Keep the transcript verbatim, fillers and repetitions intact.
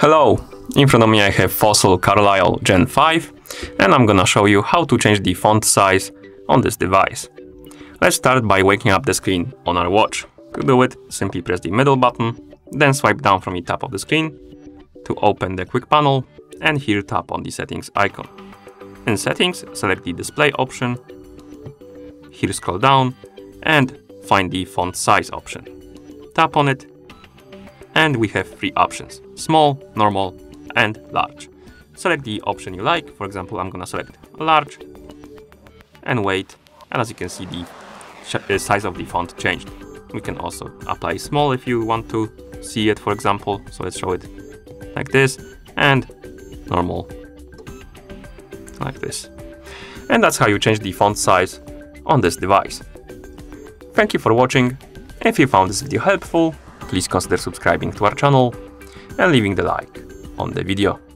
Hello! In front of me I have Fossil Carlyle Gen five and I'm gonna show you how to change the font size on this device. Let's start by waking up the screen on our watch. To do it, simply press the middle button, then swipe down from the top of the screen to open the quick panel and here tap on the settings icon. In settings, select the display option, here scroll down and find the font size option. Tap on it and we have three options: small, normal and large. Select the option you like. For example, I'm gonna select large and wait, and as you can see the size of the font changed. We can also apply small if you want to see it, for example. So let's show it like this, and normal like this. And that's how you change the font size on this device. Thank you for watching. If you found this video helpful, please consider subscribing to our channel and leaving the like on the video.